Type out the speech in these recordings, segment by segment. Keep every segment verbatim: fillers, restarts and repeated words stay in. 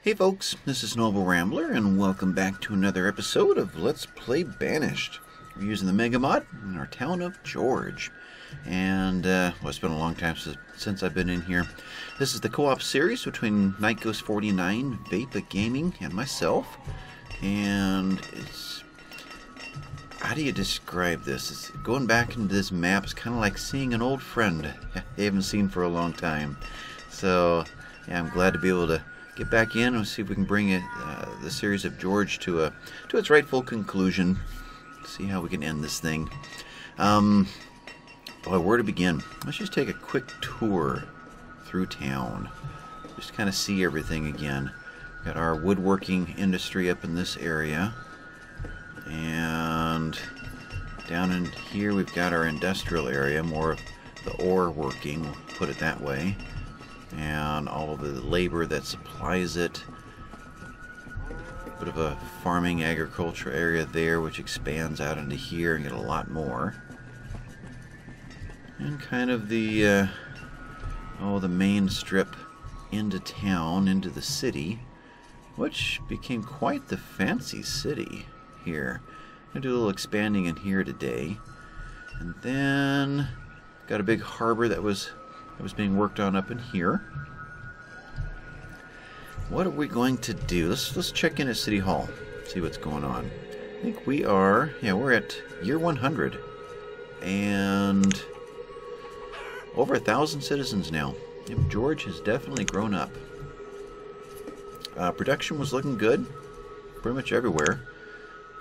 Hey folks, this is Noble Rambler, and welcome back to another episode of Let's Play Banished. We're using the Mega Mod in our town of George. And, uh, well, it's been a long time since, since I've been in here. This is the co-op series between Nightghost forty-nine, Vaypah Gaming, and myself. And it's... how do you describe this? It's going back into this map is kind of like seeing an old friend they haven't seen for a long time. So, yeah, I'm glad to be able to get back in and see if we can bring it, uh, the series of George to a to its rightful conclusion. See how we can end this thing. Um, boy, where to begin? Let's just take a quick tour through town. Just kind of see everything again. We've got our woodworking industry up in this area, and down in here we've got our industrial area, more of the ore working. We'll put it that way. And all of the labor that supplies it. A bit of a farming agriculture area there, which expands out into here and get a lot more. And kind of the uh, oh, the main strip into town, into the city, which became quite the fancy city here. I'm gonna do a little expanding in here today, and then got a big harbor that was. It was being worked on up in here. What are we going to do? Let's let's check in at City Hall, see what's going on. I think we are. Yeah, we're at year one hundred, and over a thousand citizens now. Yep, George has definitely grown up. Uh, production was looking good, pretty much everywhere.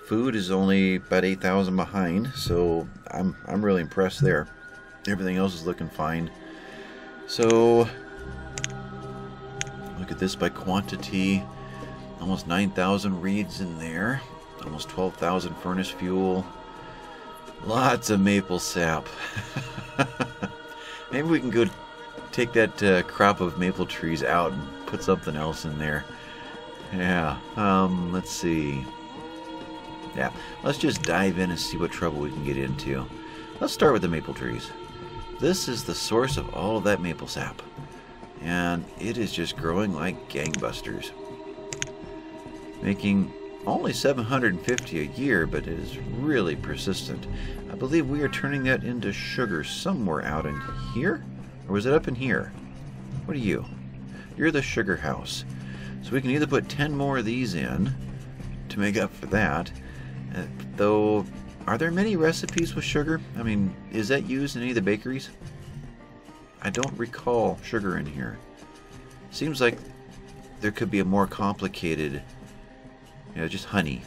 Food is only about eight thousand behind, so I'm I'm really impressed there. Everything else is looking fine. So, look at this by quantity, almost nine thousand reeds in there, almost twelve thousand furnace fuel, lots of maple sap. Maybe we can go take that uh, crop of maple trees out and put something else in there. Yeah, um, let's see. Yeah, let's just dive in and see what trouble we can get into. Let's start with the maple trees. This is the source of all of that maple sap, and it is just growing like gangbusters, making only seven hundred fifty a year, but it is really persistent. I believe we are turning that into sugar somewhere out in here, or was it up in here? What are you? You're the sugar house. So we can either put ten more of these in to make up for that, uh, though. Are there many recipes with sugar? I mean, is that used in any of the bakeries? I don't recall sugar in here. Seems like there could be a more complicated, you know, just honey.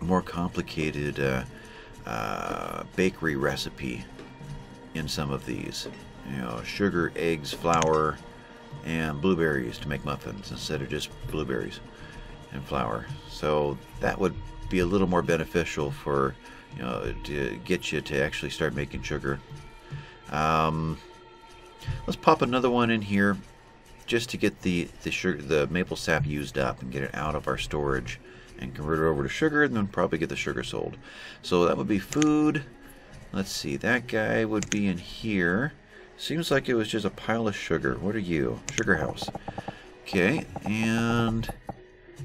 A more complicated uh, uh, bakery recipe in some of these. You know, sugar, eggs, flour, and blueberries to make muffins instead of just blueberries and flour. So that would be a little more beneficial for, you know, to get you to actually start making sugar. Um, let's pop another one in here just to get the the sugar, the maple sap used up and get it out of our storage and convert it over to sugar, and then probably get the sugar sold. So that would be food. Let's see, that guy would be in here. Seems like it was just a pile of sugar. What are you? Sugar house. Okay, and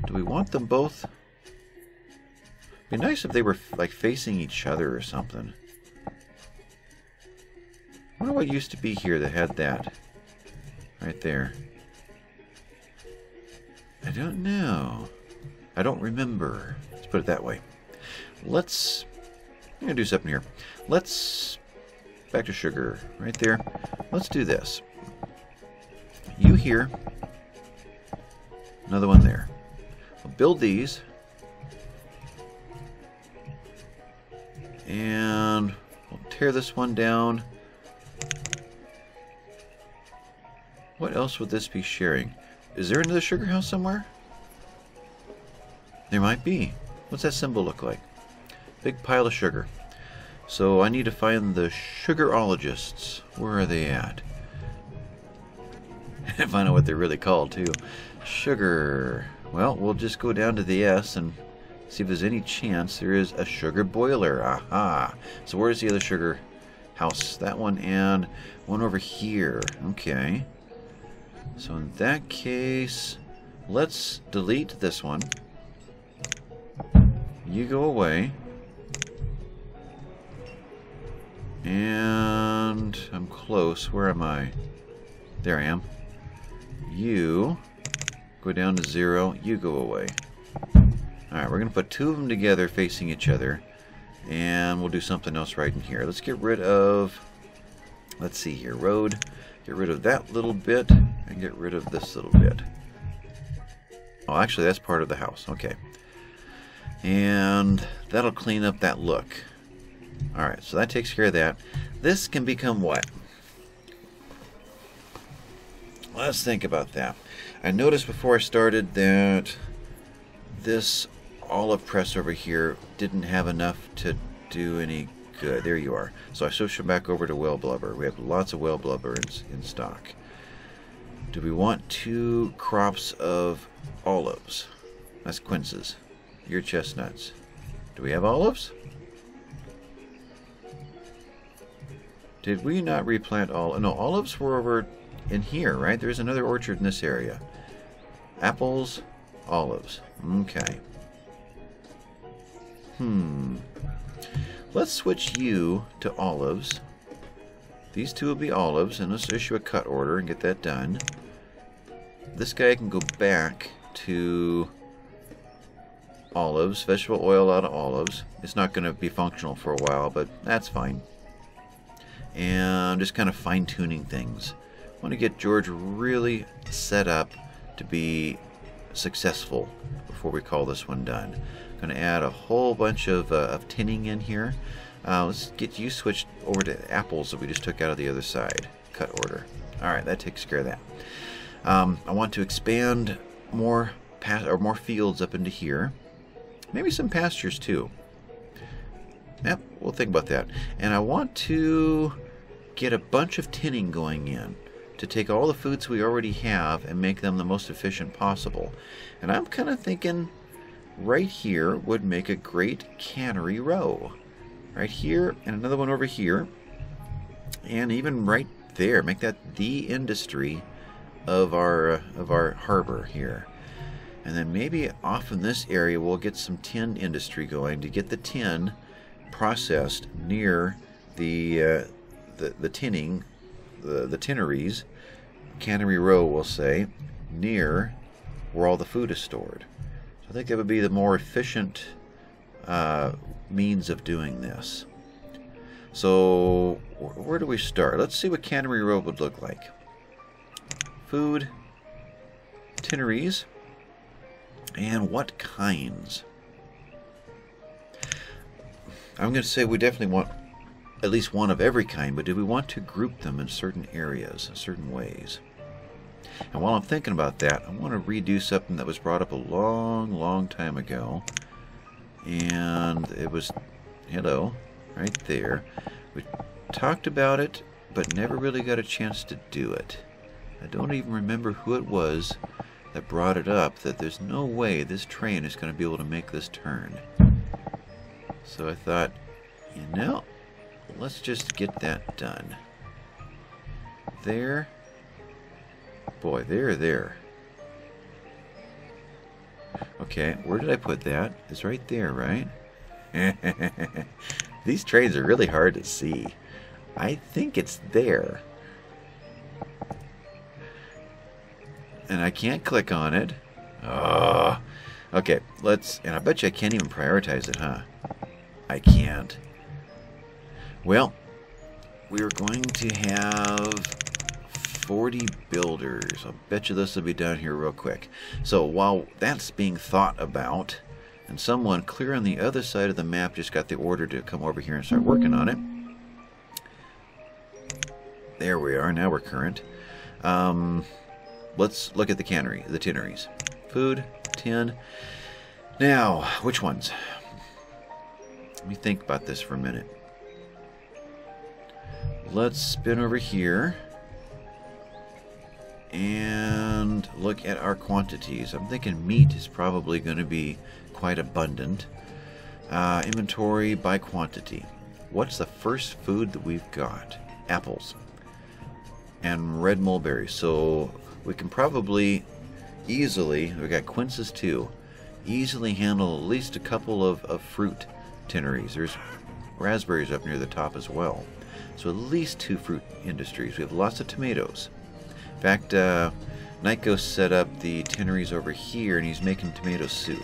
do we want them both? It'd be nice if they were like facing each other or something. I wonder what used to be here that had that right there. I don't know. I don't remember. Let's put it that way. Let's. I'm gonna do something here. Let's back to sugar right there. Let's do this. You here. Another one there. We'll build these. And we'll tear this one down. What else would this be sharing? Is there another sugar house somewhere? There might be. What's that symbol look like? Big pile of sugar. So I need to find the sugarologists. Where are they at? And find out what they're really called too. Sugar. Well, we'll just go down to the S and see if there's any chance there is a sugar boiler. Aha! So where's the other sugar house? That one and one over here. Okay. So in that case, Let's delete this one. You go away. And I'm close. Where am I? There I am. You go down to zero. You go away. Alright, we're going to put two of them together facing each other. And we'll do something else right in here. Let's get rid of... Let's see here. Road. Get rid of that little bit. And get rid of this little bit. Oh, actually, that's part of the house. Okay. And that'll clean up that look. Alright, so that takes care of that. This can become what? Let's think about that. I noticed before I started that this olive press over here didn't have enough to do any good. There you are. So I switched back over to whale blubber. We have lots of whale blubber in, in stock. Do we want two crops of olives? That's quinces. Your chestnuts. Do we have olives? Did we not replant all? No, olives were over in here, right? There's another orchard in this area. Apples, olives. Okay. Hmm. Let's switch you to olives. These two will be olives, and let's issue a cut order and get that done. This guy can go back to olives, vegetable oil out of olives. It's not going to be functional for a while, but that's fine. And just kind of fine-tuning things. I want to get George really set up to be successful before we call this one done. I'm going to add a whole bunch of, uh, of tinning in here. Uh, let's get you switched over to apples that we just took out of the other side. Cut order. Alright, that takes care of that. Um, I want to expand more past or more fields up into here. Maybe some pastures too. Yep, we'll think about that. And I want to get a bunch of tinning going in to take all the foods we already have and make them the most efficient possible. And I'm kind of thinking right here would make a great Cannery Row. Right here, and another one over here. And even right there, make that the industry of our, uh, of our harbor here. And then maybe off in this area we'll get some tin industry going to get the tin processed near the uh, the, the tinning, the, the tinneries, Cannery Row we'll say, near where all the food is stored. So I think that would be the more efficient uh, means of doing this. So where do we start? Let's see what Cannery Row would look like. Food, tinneries, and what kinds? I'm going to say we definitely want at least one of every kind, but do we want to group them in certain areas, in certain ways? And while I'm thinking about that, I want to redo something that was brought up a long, long time ago. And it was, hello, right there. We talked about it, but never really got a chance to do it. I don't even remember who it was that brought it up, that there's no way this train is going to be able to make this turn. So I thought, you know, let's just get that done. There. Boy, there, there. Okay, where did I put that? It's right there, right? These trains are really hard to see. I think it's there. And I can't click on it. Oh. Okay, let's... And I bet you I can't even prioritize it, huh? I can't. Well, we're going to have forty builders. I'll bet you this will be down here real quick. So while that's being thought about, and someone clear on the other side of the map just got the order to come over here and start working on it. There we are. Now we're current. Um, let's look at the cannery, the tinneries. Food, tin. Now, which ones? Let me think about this for a minute. Let's spin over here and look at our quantities. I'm thinking meat is probably going to be quite abundant. Uh, inventory by quantity. What's the first food that we've got? Apples and red mulberries. So we can probably easily, we got quinces too, easily handle at least a couple of, of fruit tinneries. There's raspberries up near the top as well. So at least two fruit industries. We have lots of tomatoes. In fact, uh, Nyko set up the tinneries over here and he's making tomato soup.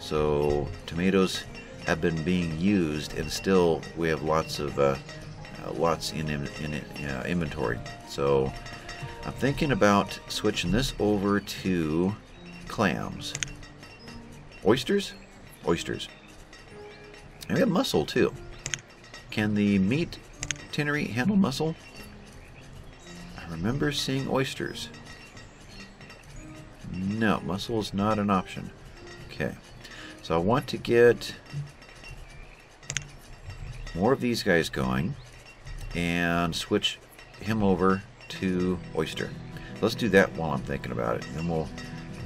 So tomatoes have been being used and still we have lots of uh, uh, lots in, in, in uh, inventory. So I'm thinking about switching this over to clams. Oysters? Oysters. And we have mussel too. Can the meat tinnery handle mussel? I remember seeing oysters. No, mussel is not an option. Okay, so I want to get more of these guys going and switch him over to oyster. Let's do that while I'm thinking about it, and then we'll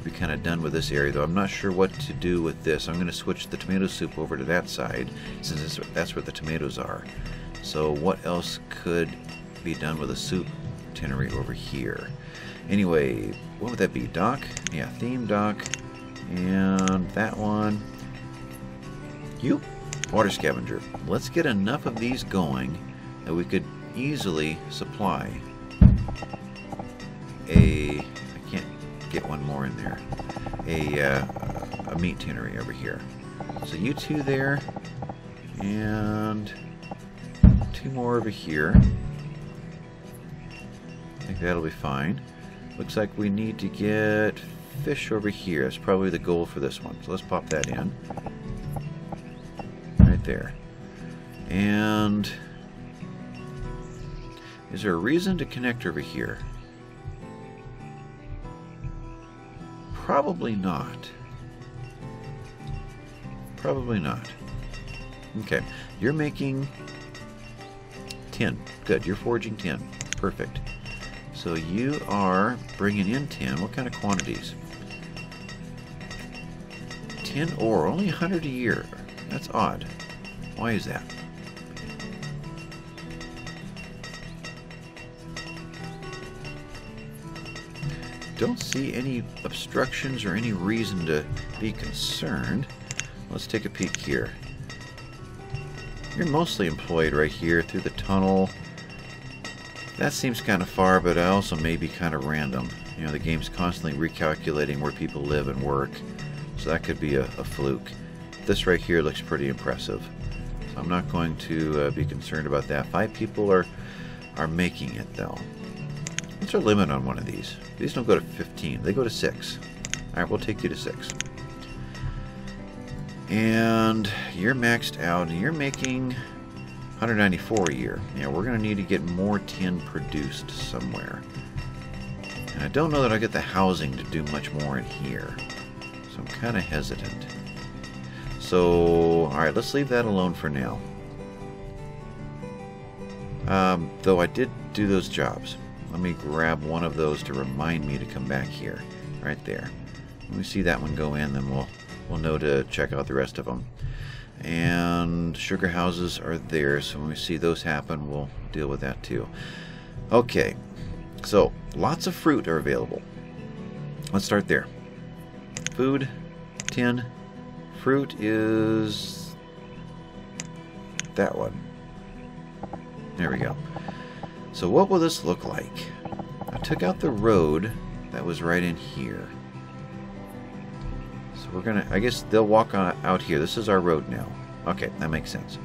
be kind of done with this area, though I'm not sure what to do with this. I'm going to switch the tomato soup over to that side, since that's where the tomatoes are. So what else could be done with a soup tinnery over here? Anyway, what would that be? Dock? Yeah, theme dock. And that one. You? Water scavenger. Let's get enough of these going that we could easily supply a... get one more in there, a, uh, a meat tinnery over here. So you two there, and two more over here. I think that'll be fine. Looks like we need to get fish over here. That's probably the goal for this one. So let's pop that in. Right there. And is there a reason to connect over here? Probably not. Probably not. Okay. You're making tin. Good. You're forging tin. Perfect. So you are bringing in tin. What kind of quantities? Tin ore. Only one hundred a year. That's odd. Why is that? Don't see any obstructions or any reason to be concerned. Let's take a peek here. You're mostly employed right here through the tunnel. That seems kind of far, but I also may be kind of random. You know, the game's constantly recalculating where people live and work, so that could be a, a fluke. This right here looks pretty impressive, so I'm not going to uh, be concerned about that. Five people are are making it though. What's our limit on one of these? These don't go to fifteen. They go to six. Alright, we'll take you to six. And you're maxed out and you're making one hundred ninety-four a year. Yeah, we're going to need to get more tin produced somewhere. And I don't know that I get the housing to do much more in here. So I'm kind of hesitant. So, alright, let's leave that alone for now. Um, though I did do those jobs. Let me grab one of those to remind me to come back here. Right there. When we see that one go in, then we'll we'll know to check out the rest of them. And sugar houses are there, so when we see those happen, we'll deal with that too. Okay, so lots of fruit are available. Let's start there. Food, tin, fruit is that one. There we go. So what will this look like? I took out the road that was right in here. So we're gonna, I guess they'll walk on out here. This is our road now. Okay, that makes sense.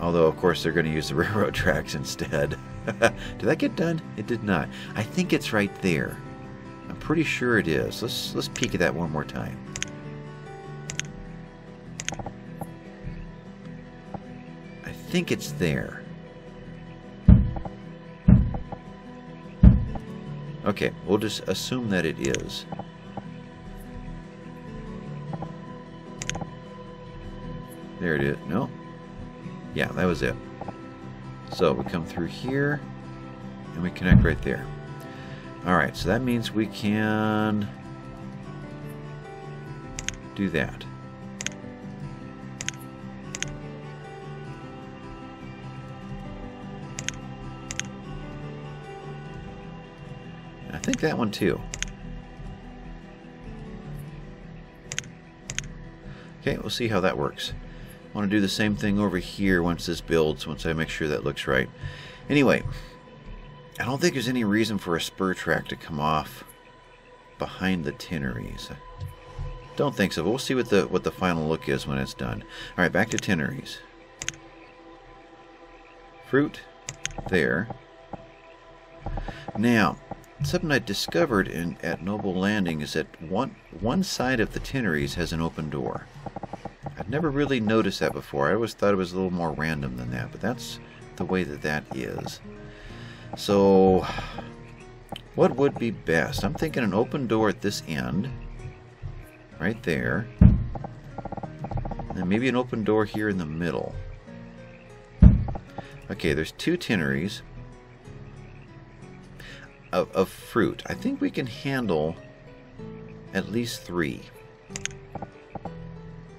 Although, of course, they're gonna use the railroad tracks instead. Did that get done? It did not. I think it's right there. I'm pretty sure it is. Let's, let's peek at that one more time. I think it's there. Okay, we'll just assume that it is. There it is. No? Yeah, that was it. So we come through here and we connect right there. Alright, so that means we can do that. I think that one too. Okay, we'll see how that works. I want to do the same thing over here once this builds, once I make sure that looks right. Anyway, I don't think there's any reason for a spur track to come off behind the tinneries. Don't think so, but we'll see what the what the final look is when it's done. Alright, back to tinneries. Fruit there. Now, something I discovered in at Noble Landing is that one one side of the tinneries has an open door. I've never really noticed that before. I always thought it was a little more random than that, but that's the way that that is. So, what would be best? I'm thinking an open door at this end, right there, and maybe an open door here in the middle. Okay, there's two tinneries of, of fruit. I think we can handle at least three.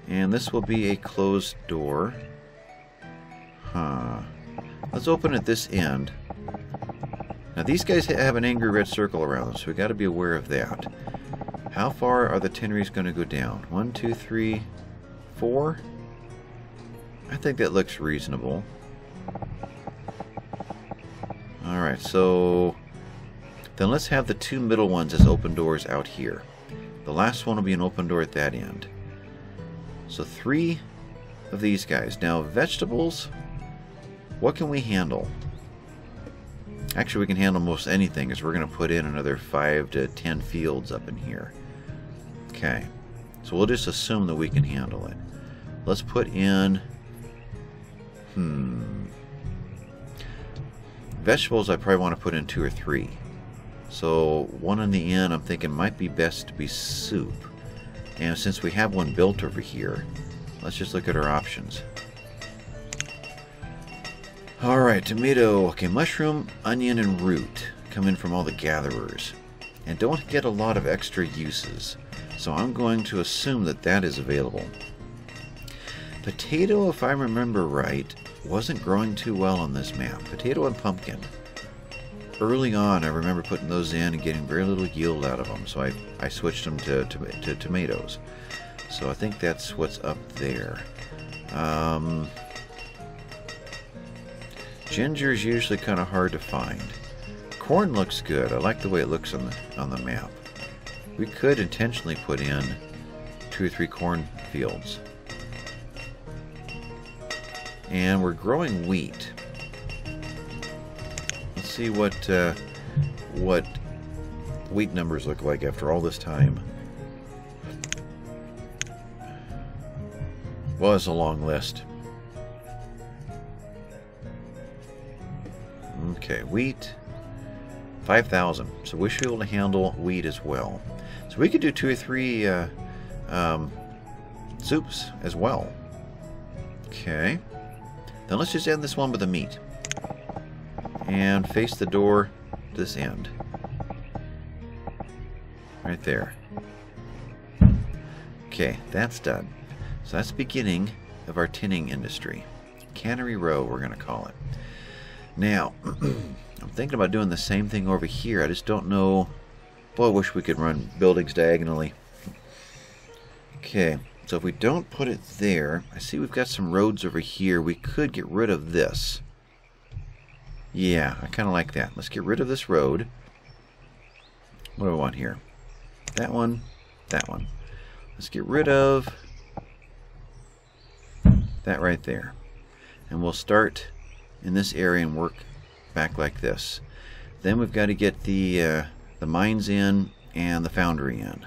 And this will be a closed door. Huh. Let's open at this end. Now these guys have an angry red circle around them, so we've got to be aware of that. How far are the tinneries going to go down? One, two, three, four? I think that looks reasonable. Alright, so then let's have the two middle ones as open doors out here. The last one will be an open door at that end. So three of these guys. Now vegetables, what can we handle? Actually, we can handle most anything, as we're going to put in another five to ten fields up in here. Okay, so we'll just assume that we can handle it. Let's put in, hmm... vegetables, I probably want to put in two or three. So one in the end, I'm thinking might be best to be soup. And since we have one built over here, let's just look at our options. Alright, tomato. Okay, mushroom, onion, and root come in from all the gatherers. And don't get a lot of extra uses. So I'm going to assume that that is available. Potato, if I remember right, wasn't growing too well on this map. Potato and pumpkin. Early on, I remember putting those in and getting very little yield out of them, so I, I switched them to, to, to tomatoes. So I think that's what's up there. Um, ginger is usually kind of hard to find. Corn looks good. I like the way it looks on the, on the map. We could intentionally put in two or three corn fields. And we're growing wheat. Let's see what uh, what wheat numbers look like after all this time. Well, it's a long list. Okay, wheat, five thousand. So we should be able to handle wheat as well. So we could do two or three uh, um, soups as well. Okay. Then let's just end this one with the meat. And face the door to this end. Right there. Okay, that's done. So that's the beginning of our tinning industry. Cannery Row, we're going to call it. Now, I'm thinking about doing the same thing over here. I just don't know. Boy, I wish we could run buildings diagonally. Okay. So if we don't put it there, I see we've got some roads over here. We could get rid of this. Yeah, I kind of like that. Let's get rid of this road. What do I want here? That one, that one. Let's get rid of that right there. And we'll start in this area and work back like this. Then we've got to get the, uh, the mines in and the foundry in.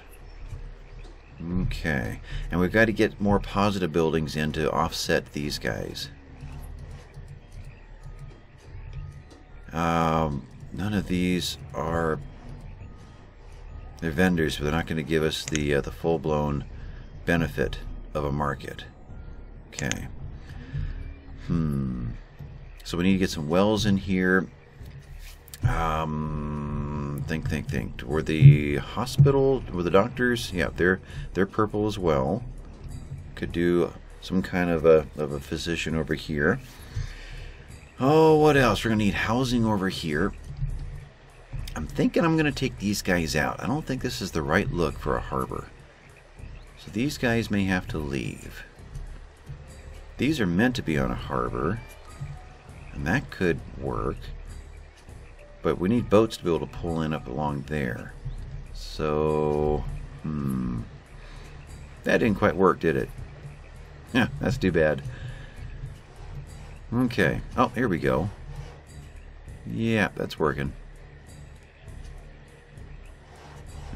Okay, and we've got to get more positive buildings in to offset these guys. Um, none of these are... They're vendors, but they're not going to give us the, uh, the full-blown benefit of a market. Okay. Hmm. So we need to get some wells in here. Um, think, think, think. Were the hospital, were the doctors? Yeah, they're they're purple as well. Could do some kind of a of a physician over here. Oh, what else? We're gonna need housing over here. I'm thinking I'm gonna take these guys out. I don't think this is the right look for a harbor. So these guys may have to leave. These are meant to be on a harbor, and that could work. But we need boats to be able to pull in up along there. So, hmm. That didn't quite work, did it? Yeah, that's too bad. Okay. Oh, here we go. Yeah, that's working.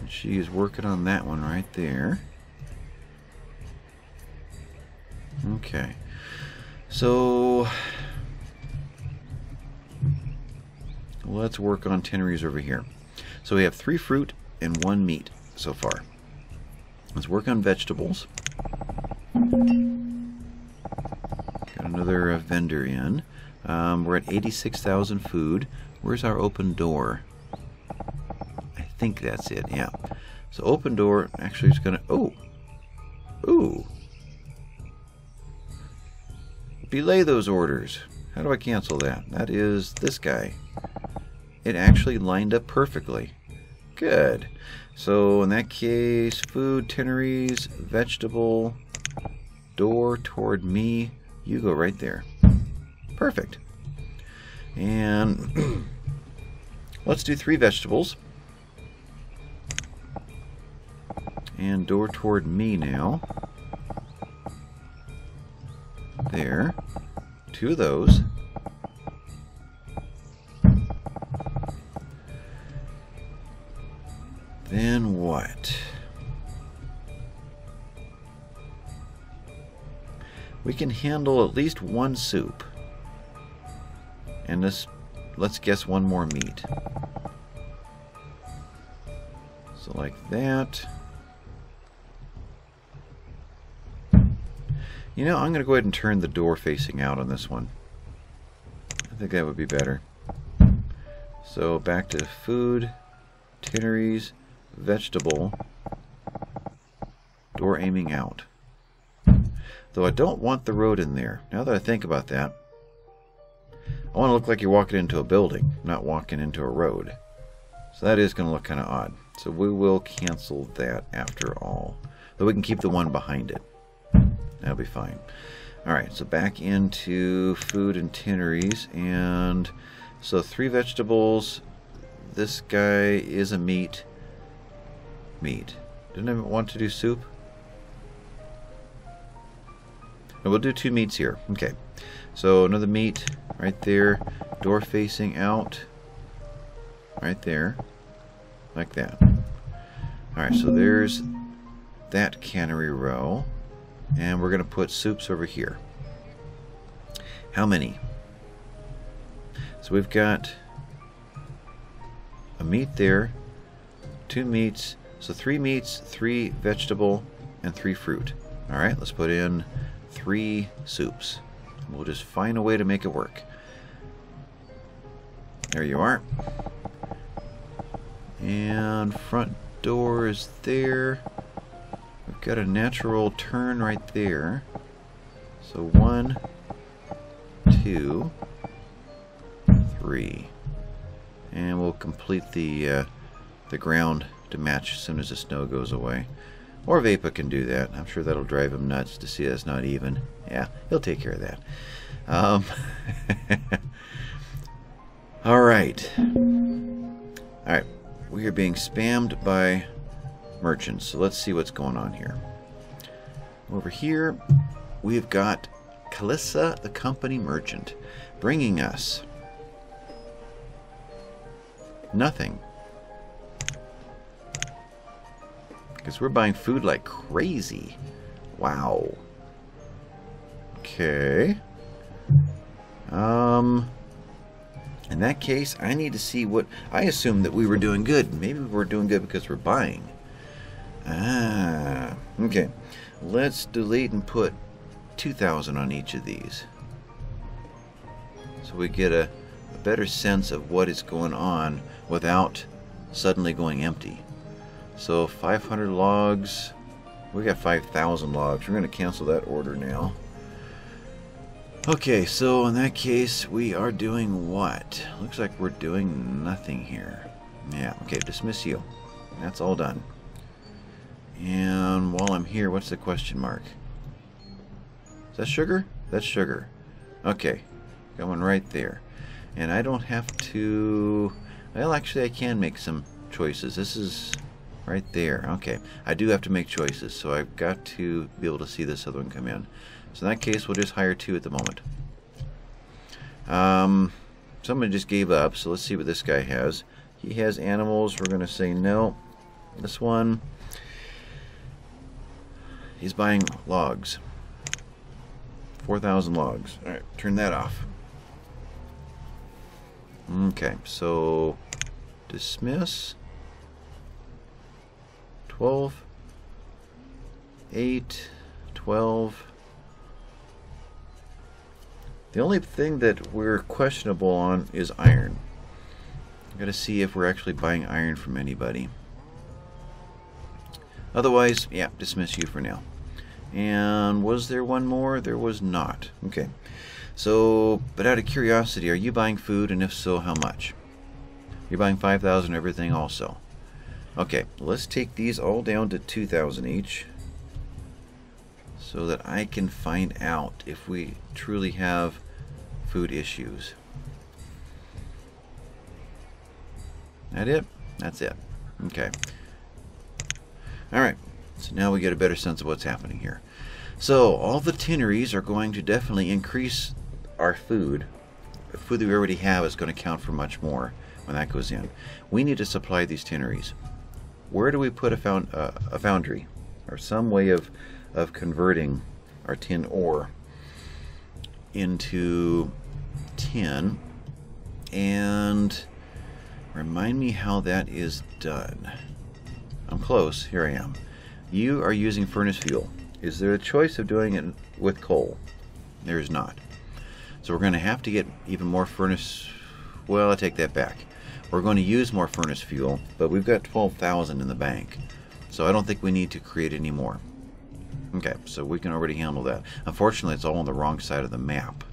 And she is working on that one right there. Okay. So, let's work on tanneries over here. So we have three fruit and one meat so far. Let's work on vegetables. Got another uh, vendor in. Um, we're at eighty-six thousand food. Where's our open door? I think that's it, yeah. So open door actually is going to... Oh! Ooh! Belay those orders. How do I cancel that? That is this guy. It actually lined up perfectly. Good. So in that case, food, tanneries, vegetable, door toward me. You go right there. Perfect. And let's do three vegetables. And door toward me now. There. Two of those. Then what? We can handle at least one soup. And this, let's guess one more meat. So like that. You know, I'm going to go ahead and turn the door facing out on this one. I think that would be better. So back to food, tanneries, vegetable, door aiming out. Though I don't want the road in there. Now that I think about that, I want to look like you're walking into a building, not walking into a road. So that is going to look kind of odd. So we will cancel that after all. Though we can keep the one behind it. That'll be fine. Alright, so back into food and tanneries. And so three vegetables. This guy is a meat. Meat. Didn't I want to do soup? And we'll do two meats here. Okay. So another meat right there. Door facing out. Right there. Like that. Alright, so there's that cannery row. And we're going to put soups over here. How many? So we've got a meat there. Two meats. So three meats, three vegetable, and three fruit. Alright, let's put in three soups. We'll just find a way to make it work. There you are. And front door is there. We've got a natural turn right there. So one, two, three. And we'll complete the uh, the ground to match as soon as the snow goes away. Or Vaypah can do that. I'm sure that'll drive him nuts to see us not even. Yeah, he'll take care of that. Um, Alright. Alright, we are being spammed by merchants. So let's see what's going on here. Over here, we've got Calissa, the company merchant, bringing us nothing. Because we're buying food like crazy. Wow. Okay. Um, in that case, I need to see what... I assumed that we were doing good. Maybe we're doing good because we're buying. Ah. Okay. Let's delete and put two thousand on each of these. So we get a, a better sense of what is going on without suddenly going empty. So five hundred logs, we got five thousand logs. We're going to cancel that order now. Okay, so in that case, we are doing what? Looks like we're doing nothing here. Yeah, okay, dismiss you. That's all done. And while I'm here, what's the question mark? Is that sugar? That's sugar. Okay, going right there. And I don't have to... Well, actually, I can make some choices. This is right there. Okay, I do have to make choices, so I've got to be able to see this other one come in. So in that case, we'll just hire two at the moment. Um, someone just gave up, so let's see what this guy has. He has animals. We're going to say no. This one... He's buying logs. four thousand logs. All right, turn that off. Okay, so dismiss. twelve, eight, twelve. The only thing that we're questionable on is iron. I've got to see if we're actually buying iron from anybody. Otherwise, yeah, dismiss you for now. And was there one more? There was not. Okay. So, but out of curiosity, are you buying food? And if so, how much? You're buying five thousand everything also. Okay, let's take these all down to two thousand each so that I can find out if we truly have food issues. That it? That's it. Okay. All right. So now we get a better sense of what's happening here. So all the tanneries are going to definitely increase our food. The food that we already have is going to count for much more when that goes in. We need to supply these tanneries. Where do we put a, found, uh, a foundry or some way of, of converting our tin ore into tin? And remind me how that is done. I'm close. Here I am. You are using furnace fuel. Is there a choice of doing it with coal? There is not. So we're going to have to get even more furnace... Well, I take that back. We're going to use more furnace fuel, but we've got twelve thousand in the bank. So I don't think we need to create any more. Okay, so we can already handle that. Unfortunately, it's all on the wrong side of the map.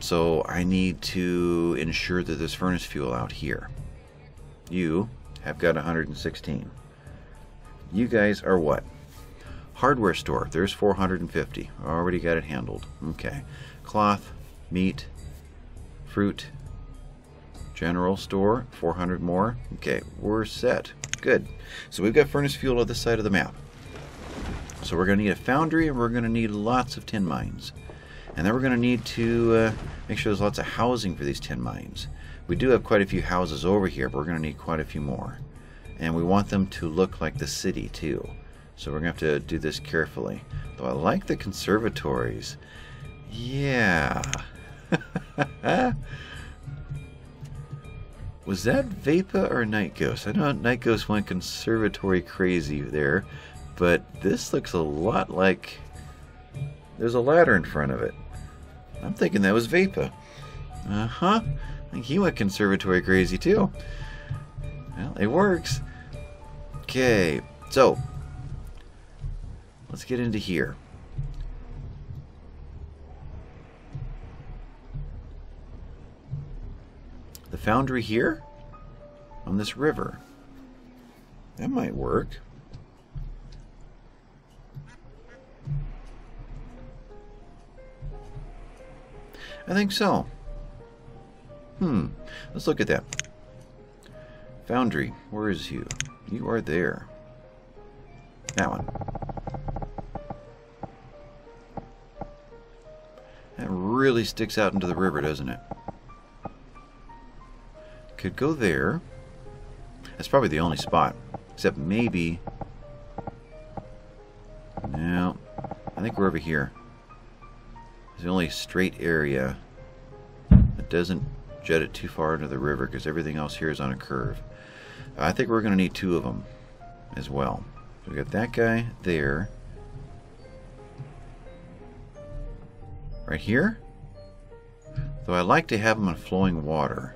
So I need to ensure that there's furnace fuel out here. You have got one hundred sixteen. You guys are what? Hardware store. There's four hundred fifty. Already got it handled. Okay. Cloth, meat, fruit, general store. four hundred more. Okay. We're set. Good. So we've got furnace fuel on this side of the map. So we're going to need a foundry and we're going to need lots of tin mines. And then we're going to need to uh, make sure there's lots of housing for these tin mines. We do have quite a few houses over here, but we're going to need quite a few more. And we want them to look like the city too. So we're gonna have to do this carefully. Though I like the conservatories. Yeah. Was that Vaypah or Nightghost? I know Nightghost went conservatory crazy there, but this looks a lot like there's a ladder in front of it. I'm thinking that was Vaypah. Uh-huh. I think he went conservatory crazy too. Well, it works. Okay, so let's get into here. The foundry here on this river. That might work. I think so. Hmm, let's look at that. Foundry, where is you? You are there. That one. That really sticks out into the river, doesn't it? Could go there. That's probably the only spot. Except maybe... No. I think we're over here. It's the only straight area that doesn't jet it too far into the river because everything else here is on a curve. I think we're going to need two of them as well. So we got that guy there. Right here? Though I like to have them on flowing water.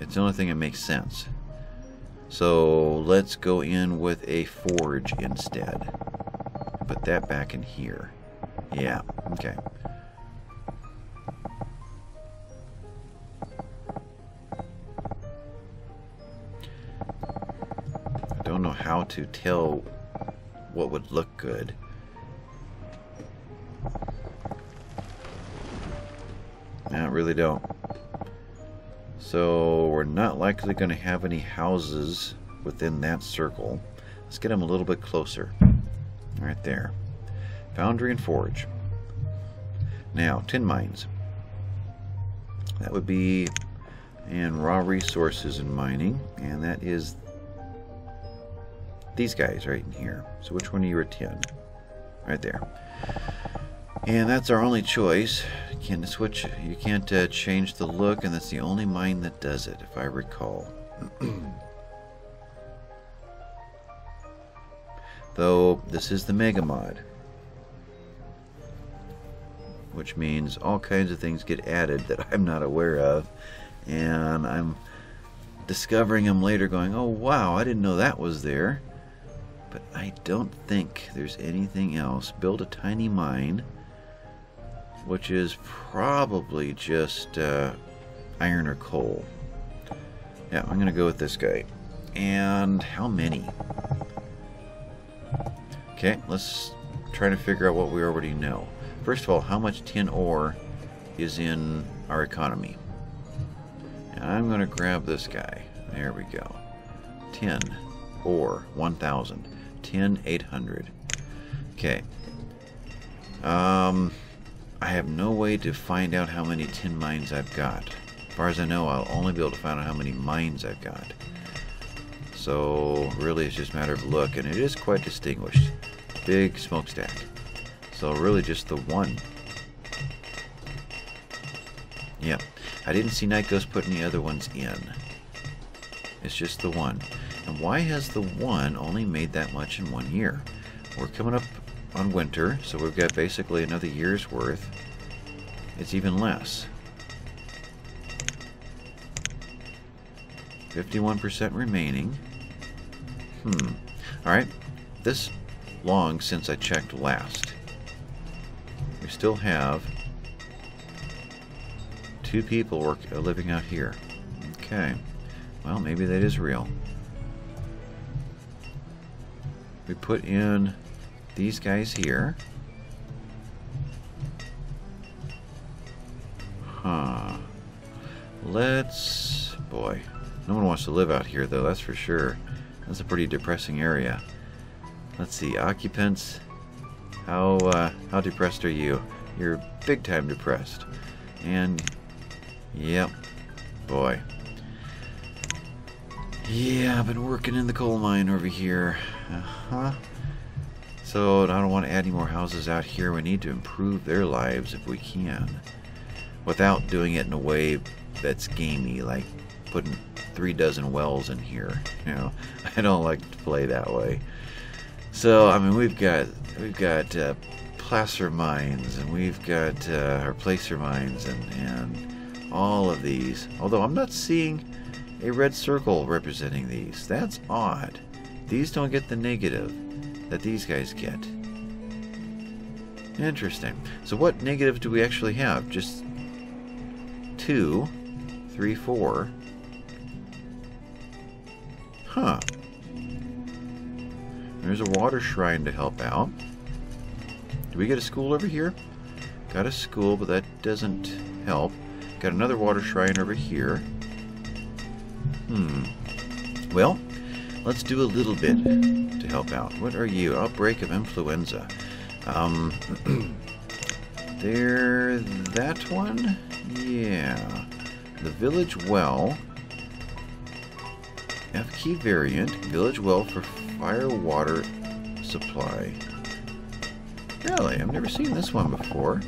It's the only thing that makes sense. So let's go in with a forge instead. Put that back in here. Yeah, okay. don't know how to tell what would look good. I really don't. So we're not likely going to have any houses within that circle. Let's get them a little bit closer. Right there. Foundry and forge. Now, tin mines. That would be... and raw resources and mining. And that is... these guys right in here. So which one are you at tin? Right there. And that's our only choice. Can't switch. You can't uh, change the look, and that's the only mine that does it, if I recall. Though this is the Mega Mod, which means all kinds of things get added that I'm not aware of, and I'm discovering them later, going, "Oh wow, I didn't know that was there." But I don't think there's anything else. Build a tiny mine, which is probably just uh, iron or coal. Yeah, I'm gonna go with this guy. And how many? Okay, let's try to figure out what we already know. First of all, how much tin ore is in our economy? And I'm gonna grab this guy. There we go. Tin ore, one thousand. Tin, eight hundred. Okay. Um... I have no way to find out how many tin mines I've got. As far as I know, I'll only be able to find out how many mines I've got. So really it's just a matter of look, and it is quite distinguished. Big smokestack. So really just the one. Yeah. I didn't see Nyko's put any other ones in. It's just the one. And why has the one only made that much in one year? We're coming up on winter, so we've got basically another year's worth. It's even less. fifty-one percent remaining. Hmm. Alright. This long since I checked last. We still have two people work, uh, living out here. Okay. Well, maybe that is real. We put in these guys here. Huh. Let's... boy. No one wants to live out here, though, that's for sure. That's a pretty depressing area. Let's see. Occupants. How, uh, how depressed are you? You're big time depressed. And... yep. Boy. Yeah, I've been working in the coal mine over here. Uh-huh. So I don't want to add any more houses out here. We need to improve their lives if we can, without doing it in a way that's gamey, like putting three dozen wells in here. You know, I don't like to play that way. So I mean, we've got we've got uh, placer mines, and we've got uh, our placer mines, and and all of these. Although I'm not seeing a red circle representing these. That's odd. These don't get the negative that these guys get. Interesting. So what negative do we actually have? Just two, three, four. Huh. There's a water shrine to help out. Do we get a school over here? Got a school, but that doesn't help. Got another water shrine over here. Hmm. Well, let's do a little bit to help out. What are you? Outbreak of influenza. Um, there, that one? Yeah. The village well. F key variant. Village well for fire water supply. Really? I've never seen this one before.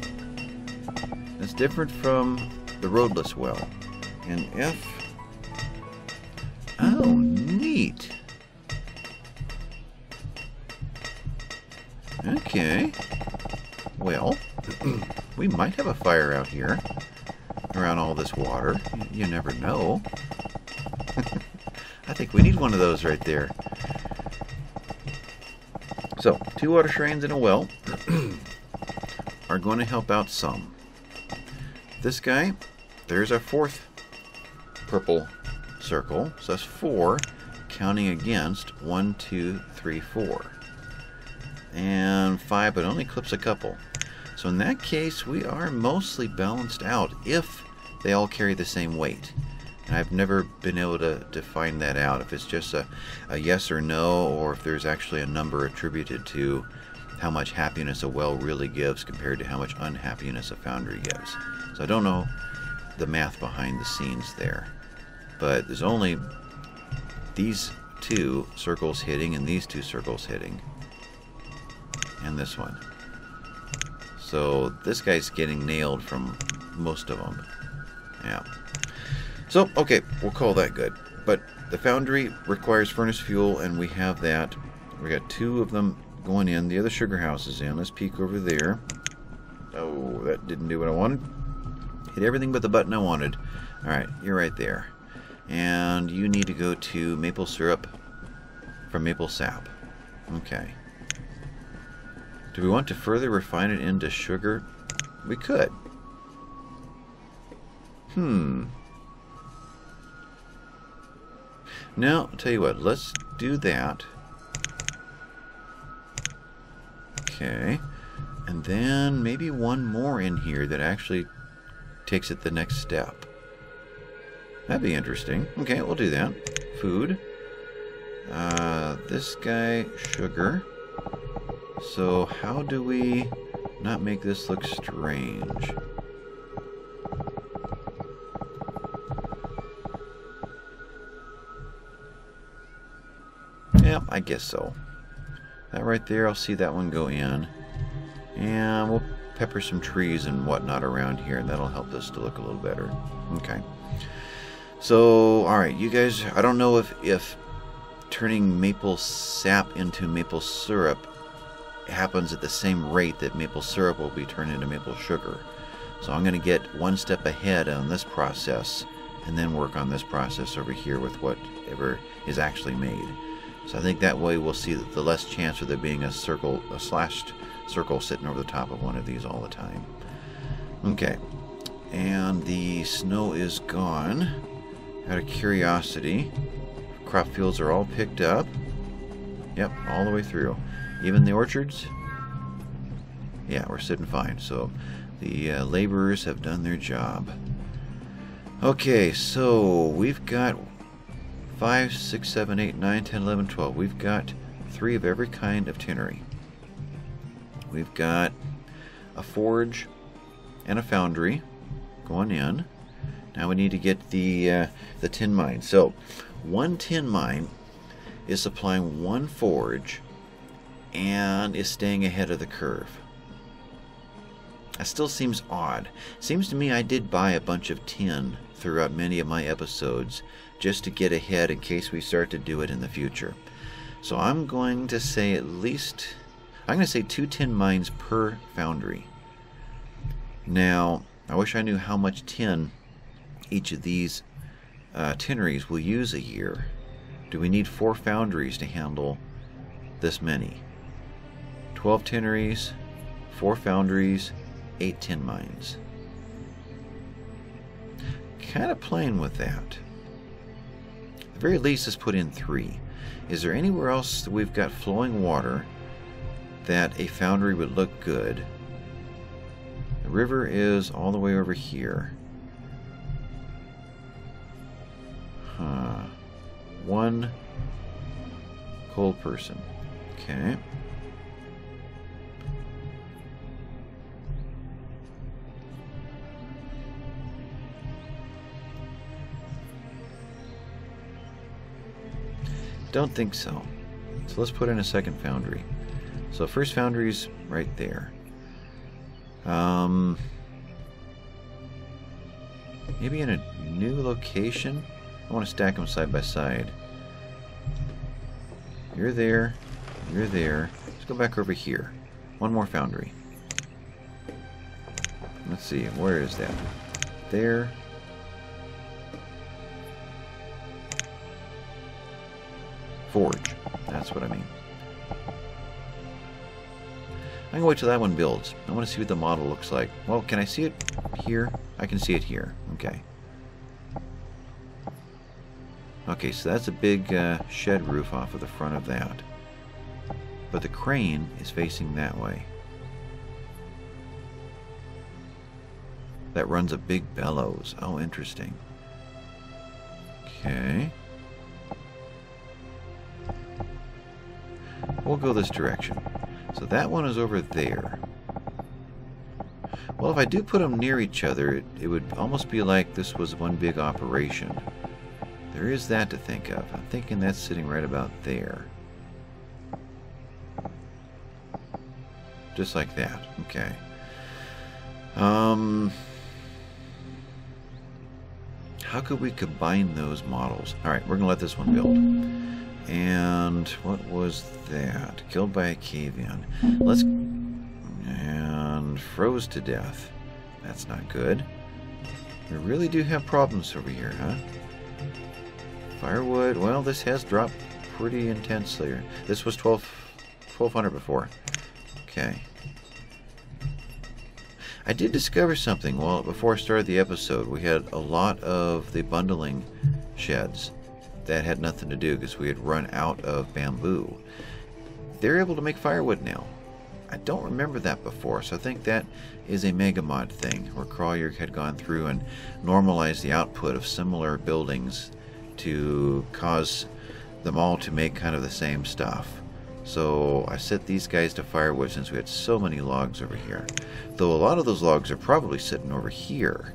It's different from the roadless well. And F... oh, neat. Okay, well, we might have a fire out here around all this water. You never know. I think we need one of those right there. So, two water shrines and a well are going to help out some. This guy, there's our fourth purple circle, so that's four. counting against one, two, three, four, and five, but only clips a couple. So in that case, we are mostly balanced out if they all carry the same weight. And I've never been able to, to find that out, if it's just a, a yes or no, or if there's actually a number attributed to how much happiness a well really gives compared to how much unhappiness a foundry gives. So I don't know the math behind the scenes there. But there's only these two circles hitting and these two circles hitting. And this one. So this guy's getting nailed from most of them. Yeah. So, okay, we'll call that good. But the foundry requires furnace fuel, and we have that. We got two of them going in. The other sugar house is in. Let's peek over there. Oh, that didn't do what I wanted. Hit everything but the button I wanted. Alright, you're right there. And you need to go to maple syrup from maple sap. Okay. Do we want to further refine it into sugar? We could. Hmm. Now, I'll tell you what, let's do that. Okay, and then maybe one more in here that actually takes it the next step. That'd be interesting. Okay, we'll do that. Food. Uh, this guy, sugar. So how do we not make this look strange? Yeah, I guess so. That right there, I'll see that one go in. And we'll pepper some trees and whatnot around here, and that'll help this to look a little better. Okay. So, alright, you guys, I don't know if, if turning maple sap into maple syrup happens at the same rate that maple syrup will be turned into maple sugar. So I'm going to get one step ahead on this process, and then work on this process over here with whatever is actually made. So I think that way we'll see that the less chance of there being a circle, a slashed circle sitting over the top of one of these all the time. Okay, and the snow is gone. Out of curiosity, crop fields are all picked up. Yep, all the way through. Even the orchards? Yeah, we're sitting fine. So the uh, laborers have done their job. Okay, so we've got five, six, seven, eight, nine, ten, eleven, twelve. We've got three of every kind of tannery. We've got a forge and a foundry going in. Now we need to get the uh, the tin mine. So one tin mine is supplying one forge and is staying ahead of the curve. That still seems odd. Seems to me I did buy a bunch of tin throughout many of my episodes, just to get ahead in case we start to do it in the future. So I'm going to say at least, I'm going to say two tin mines per foundry. Now, I wish I knew how much tin each of these uh, tanneries will use a year. Do we need four foundries to handle this many? twelve tanneries, four foundries, eight tin mines. Kind of playing with that. Very least is put in three. Is there anywhere else that we've got flowing water that a foundry would look good? The river is all the way over here. Huh. One coal person. Okay. Don't think so. So let's put in a second foundry. So first foundry's right there. Um, maybe in a new location? I want to stack them side by side. You're there. You're there. Let's go back over here. One more foundry. Let's see. Where is that? There. Forge. That's what I mean. I'm going to wait till that one builds. I want to see what the model looks like. Well, can I see it here? I can see it here. Okay. Okay, so that's a big uh, shed roof off of the front of that. But the crane is facing that way. That runs a big bellows. Oh, interesting. Okay. We'll go this direction. So that one is over there. Well, if I do put them near each other, it, it would almost be like this was one big operation. There is that to think of. I'm thinking that's sitting right about there. Just like that. Okay. Um... How could we combine those models? Alright, we're going to let this one build. And what was that? Killed by a cave-in. Let's... And froze to death. That's not good. We really do have problems over here, huh? Firewood. Well, this has dropped pretty intensely. This was twelve, twelve hundred before. Okay. I did discover something while before I started the episode. We had a lot of the bundling sheds that had nothing to do because we had run out of bamboo. They're able to make firewood now. I don't remember that before, so I think that is a Mega Mod thing where Crawlyerk had gone through and normalized the output of similar buildings to cause them all to make kind of the same stuff. So I set these guys to firewood since we had so many logs over here. Though a lot of those logs are probably sitting over here.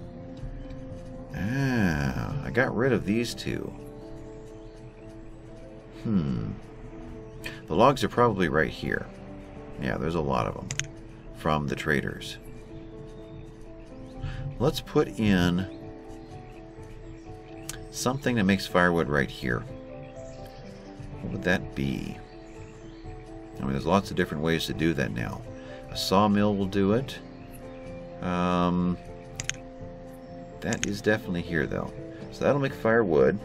Ah, I got rid of these two. Hmm. The logs are probably right here. Yeah, there's a lot of them from the traders. Let's put in something that makes firewood right here. What would that be? I mean, there's lots of different ways to do that now. A sawmill will do it. Um, that is definitely here, though. So that'll make firewood.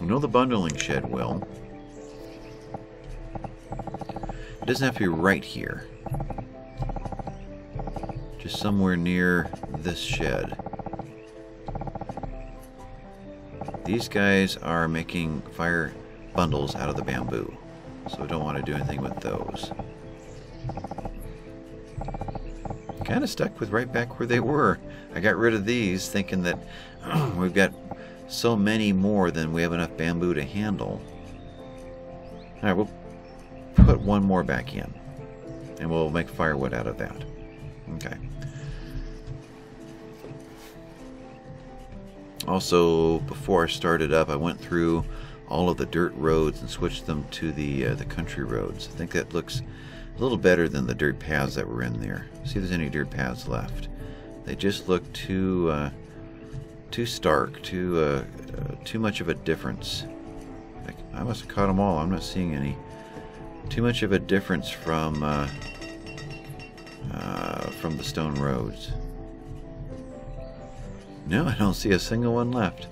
We know the bundling shed will. It doesn't have to be right here. Just somewhere near this shed. These guys are making fire bundles out of the bamboo, so we don't want to do anything with those. Kind of stuck with right back where they were. I got rid of these thinking that we've got so many more than we have enough bamboo to handle. Alright, we'll put one more back in and we'll make firewood out of that. Okay. Also, before I started up, I went through all of the dirt roads and switched them to the uh, the country roads. I think that looks a little better than the dirt paths that were in there. See if there's any dirt paths left. They just look too uh, too stark, too uh, uh, too much of a difference. I must have caught them all. I'm not seeing any. Too much of a difference from uh, uh, from the stone roads. No, I don't see a single one left.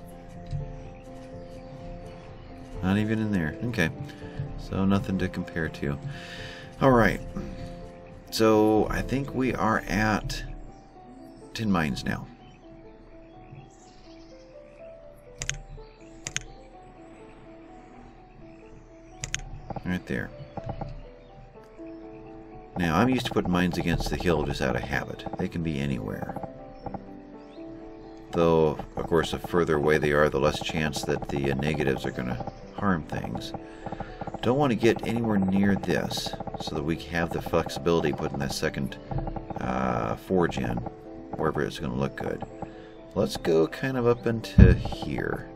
Not even in there. Okay. So nothing to compare to. Alright. So I think we are at tin mines now. Right there. Now I'm used to putting mines against the hill just out of habit. They can be anywhere. Though, of course, the further away they are, the less chance that the uh, negatives are going to harm things. Don't want to get anywhere near this so that we have the flexibility putting that second uh, forge in, wherever it's going to look good. Let's go kind of up into here.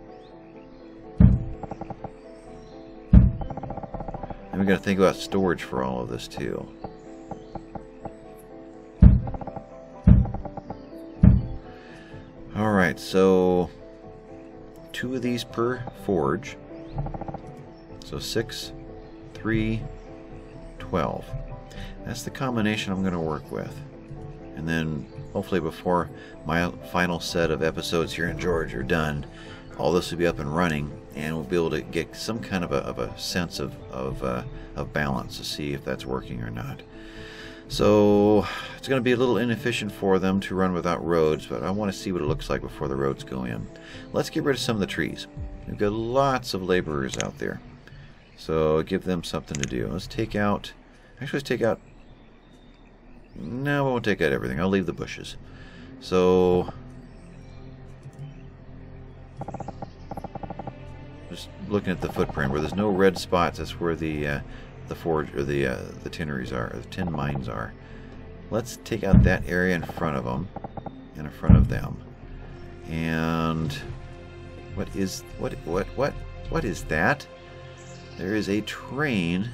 And we got to think about storage for all of this too. Alright, so two of these per forge. So six, three, twelve. That's the combination I'm going to work with. And then hopefully before my final set of episodes here in George are done, all this will be up and running and we'll be able to get some kind of a, of a sense of, of, uh, of balance to see if that's working or not. So it's going to be a little inefficient for them to run without roads, but I want to see what it looks like before the roads go in. Let's get rid of some of the trees. We've got lots of laborers out there, so give them something to do. Let's take out... Actually, let's take out... No, I won't take out everything. I'll leave the bushes. So... Just looking at the footprint, where there's no red spots, that's where the... Uh, the forge or the uh, the tinneries are, or the tin mines are. Let's take out that area in front of them, and in front of them. And what is what what what what is that? There is a train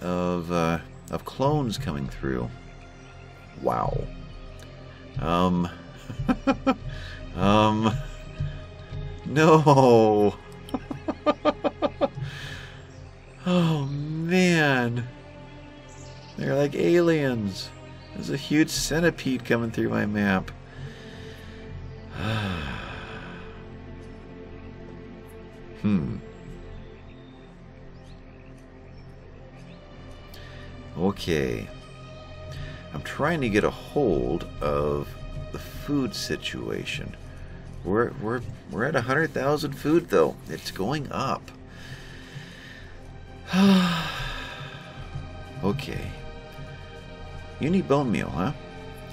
of uh, of clones coming through. Wow. Um. um. No. Oh man, they're like aliens. There's a huge centipede coming through my map. hmm. Okay. I'm trying to get a hold of the food situation. We're we're we're at a hundred thousand food though. It's going up. Okay. You need bone meal, huh?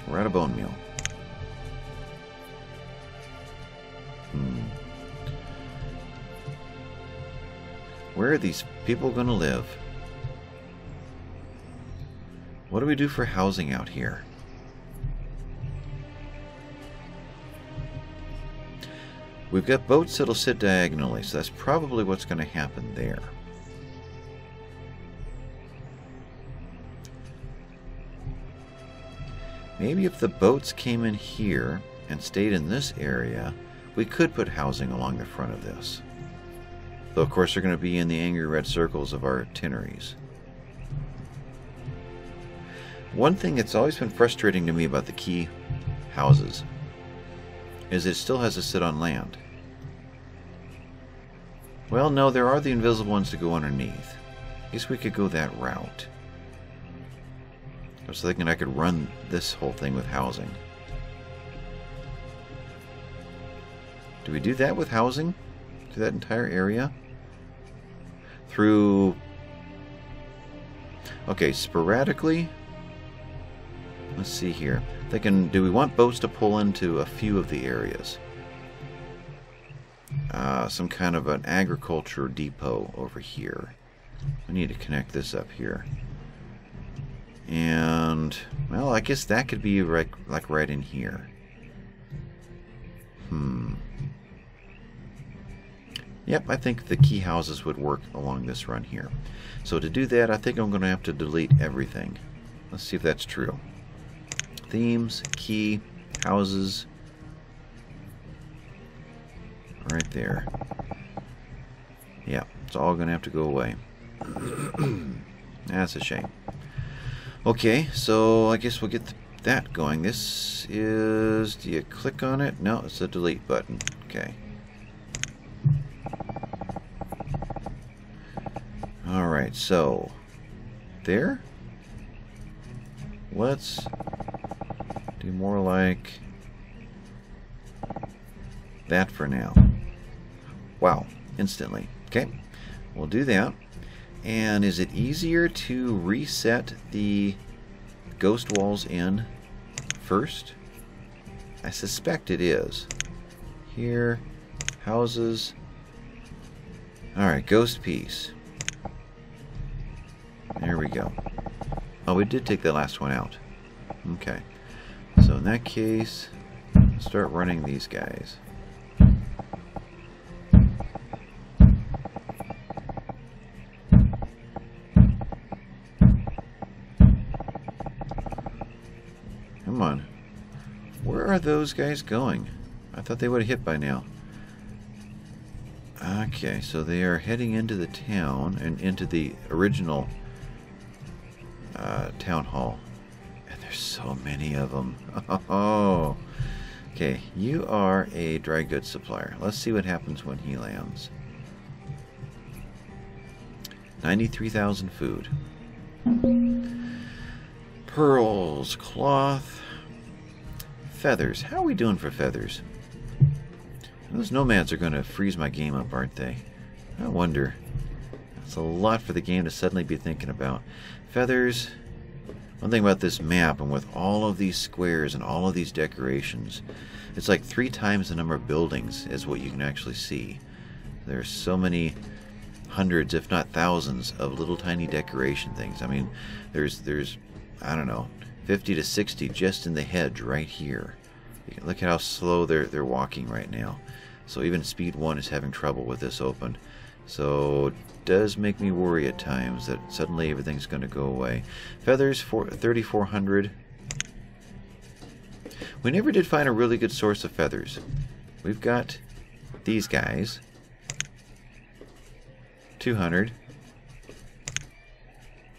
We're out of bone meal. Hmm. Where are these people going to live? What do we do for housing out here? We've got boats that'll sit diagonally, so that's probably what's going to happen there. Maybe if the boats came in here and stayed in this area, we could put housing along the front of this. Though, of course, they're going to be in the angry red circles of our tinneries. One thing that's always been frustrating to me about the key houses is it still has to sit on land. Well, no, there are the invisible ones to go underneath. I guess we could go that route. I was thinking I could run this whole thing with housing. Do we do that with housing? To that entire area? Through... Okay, sporadically? Let's see here. Thinking, do we want boats to pull into a few of the areas? Uh, some kind of an agriculture depot over here. We need to connect this up here. And, well, I guess that could be right, like right in here. Hmm. Yep, I think the key houses would work along this run here. So to do that, I think I'm going to have to delete everything. Let's see if that's true. Themes, key, houses. Right there. Yeah, it's all going to have to go away. That's a shame. Okay, so I guess we'll get that going. This is... Do you click on it? No, it's the delete button. Okay. Alright, so... There? Let's do more like... that for now. Wow, instantly. Okay, we'll do that. And is it easier to reset the ghost walls in first? I suspect it is. Here, houses. Alright, ghost piece. There we go. Oh, we did take the last one out. Okay. So in that case, let's start running these guys. Where are those guys going? I thought they would have hit by now. Okay, so they are heading into the town and into the original uh, town hall. And there's so many of them. Oh, okay, you are a dry goods supplier. Let's see what happens when he lands. ninety-three thousand food. pearls, cloth, feathers. How are we doing for feathers? Those nomads are going to freeze my game up, aren't they? I wonder. That's a lot for the game to suddenly be thinking about. Feathers. One thing about this map, and with all of these squares and all of these decorations, it's like three times the number of buildings is what you can actually see. There's so many hundreds, if not thousands, of little tiny decoration things. I mean, there's, there's, I don't know, fifty to sixty just in the hedge right here. Look at how slow they're, they're walking right now. So even speed one is having trouble with this open. So it does make me worry at times that suddenly everything's going to go away. Feathers, thirty-four hundred. We never did find a really good source of feathers. We've got these guys. two hundred,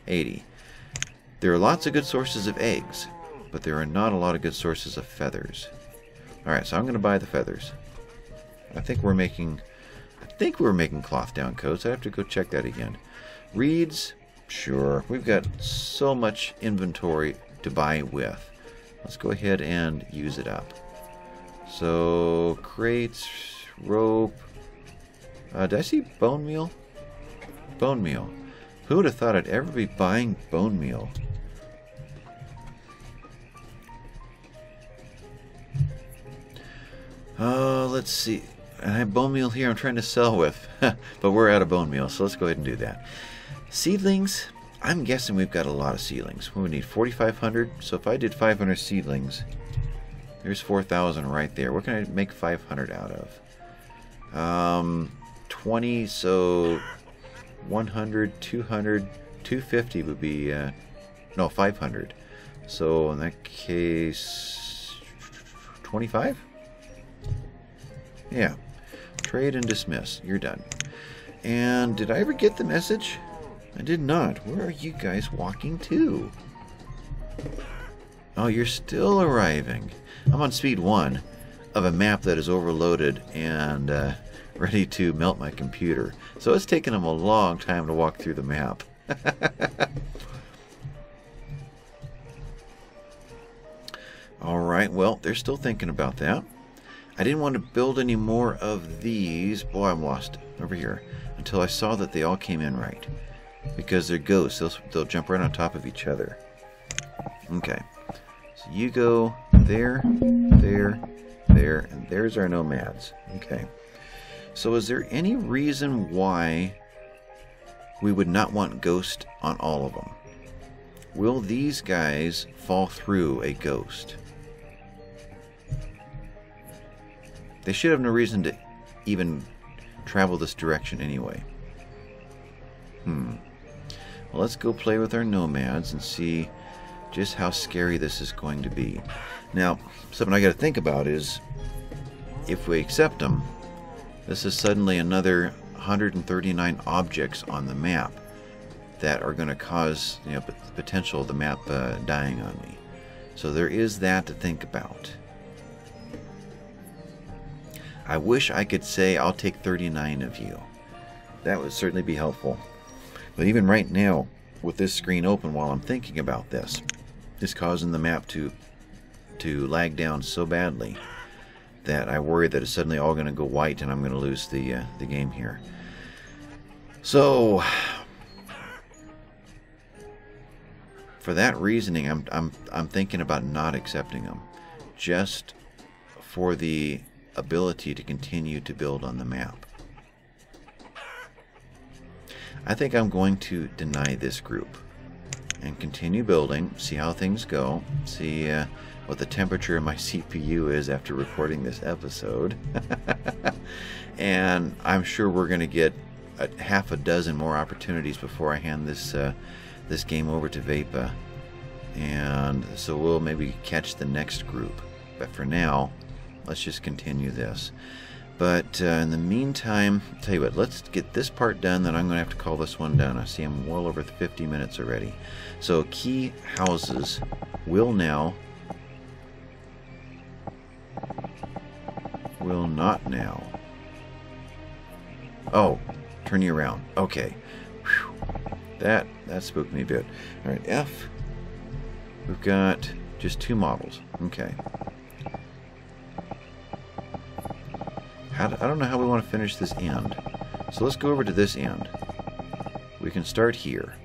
eighty. There are lots of good sources of eggs, but there are not a lot of good sources of feathers. Alright, so I'm going to buy the feathers. I think we're making... I think we're making cloth down coats. I have to go check that again. Reeds? Sure. We've got so much inventory to buy with. Let's go ahead and use it up. So, crates, rope... Uh, did I see bone meal? Bone meal. Who would have thought I'd ever be buying bone meal? Oh, uh, let's see. I have bone meal here I'm trying to sell with. But we're out of bone meal, so let's go ahead and do that. Seedlings. I'm guessing we've got a lot of seedlings. We need forty-five hundred. So if I did five hundred seedlings, there's four thousand right there. What can I make five hundred out of? Um... twenty, so one hundred, two hundred, two fifty would be, uh, no, five hundred. So in that case, twenty-five? Yeah. Trade and dismiss. You're done. And did I ever get the message? I did not. Where are you guys walking to? Oh, you're still arriving. I'm on speed one of a map that is overloaded and, uh, ready to melt my computer. So it's taken them a long time to walk through the map. Alright, well, they're still thinking about that. I didn't want to build any more of these. Boy, I'm lost over here. Until I saw that they all came in right. Because they're ghosts. They'll, they'll jump right on top of each other. Okay. So you go there, there, there, and there's our nomads. Okay. So is there any reason why we would not want ghost on all of them? Will these guys fall through a ghost? They should have no reason to even travel this direction anyway. Hmm. Well, let's go play with our nomads and see just how scary this is going to be. Now, something I got to think about is if we accept them, this is suddenly another one hundred thirty-nine objects on the map that are going to cause, you know, the potential of the map uh, dying on me. So there is that to think about. I wish I could say I'll take thirty-nine of you. That would certainly be helpful. But even right now, with this screen open while I'm thinking about this, it's causing the map to, to lag down so badly that I worry that it's suddenly all going to go white and I'm going to lose the uh, the game here. So for that reasoning, I'm I'm I'm thinking about not accepting them, just for the ability to continue to build on the map. I think I'm going to deny this group and continue building, see how things go, see uh, what the temperature in my C P U is after recording this episode. And I'm sure we're going to get a half a dozen more opportunities before I hand this uh, this game over to Vaypah. And so we'll maybe catch the next group. But for now, let's just continue this. But uh, in the meantime, I'll tell you what, let's get this part done, then I'm going to have to call this one done. I see I'm well over fifty minutes already. So key houses will now, will not now. Oh, turn you around. Okay. Whew. That, that spooked me a bit. All right, F. We've got just two models. Okay. How do, I don't know how we want to finish this end. So let's go over to this end. We can start here.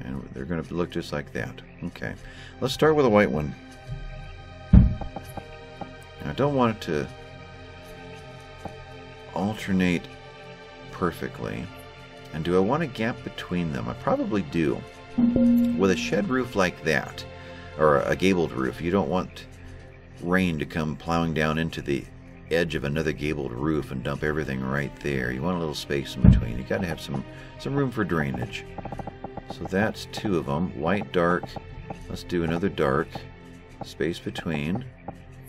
And they're going to look just like that. Okay. Let's start with a white one. Now, I don't want it to alternate perfectly. And do I want a gap between them? I probably do. With a shed roof like that, or a gabled roof, you don't want rain to come plowing down into the edge of another gabled roof and dump everything right there. You want a little space in between. You got to have some, some room for drainage. So that's two of them. White, dark. Let's do another dark. Space between.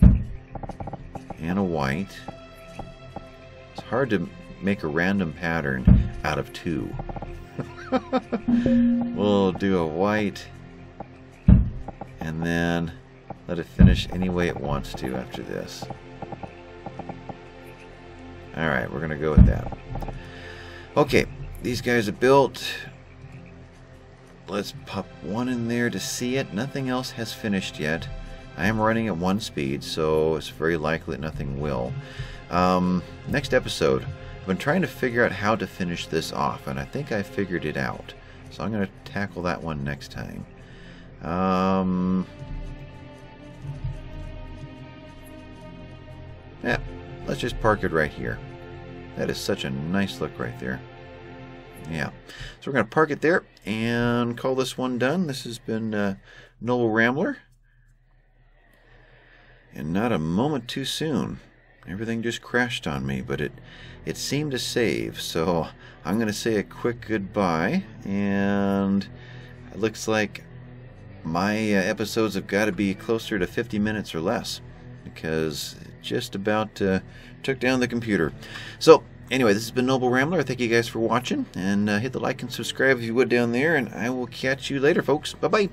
And a white. It's hard to make a random pattern out of two. We'll do a white and then let it finish any way it wants to after this. Alright, we're gonna go with that. Okay, these guys are built. Let's pop one in there to see it. Nothing else has finished yet. I am running at one speed, so it's very likely that nothing will. Um, next episode, I've been trying to figure out how to finish this off, and I think I figured it out. So I'm going to tackle that one next time. Um, yeah, let's just park it right here. That is such a nice look right there. Yeah, so we're going to park it there and call this one done. This has been uh, Noble Rambler. And not a moment too soon. Everything just crashed on me, but it it seemed to save. So I'm going to say a quick goodbye, and it looks like my episodes have got to be closer to fifty minutes or less, because it just about uh, took down the computer. So anyway, this has been Noble Rambler. Thank you guys for watching, and uh, hit the like and subscribe if you would down there, and I will catch you later, folks. Bye-bye.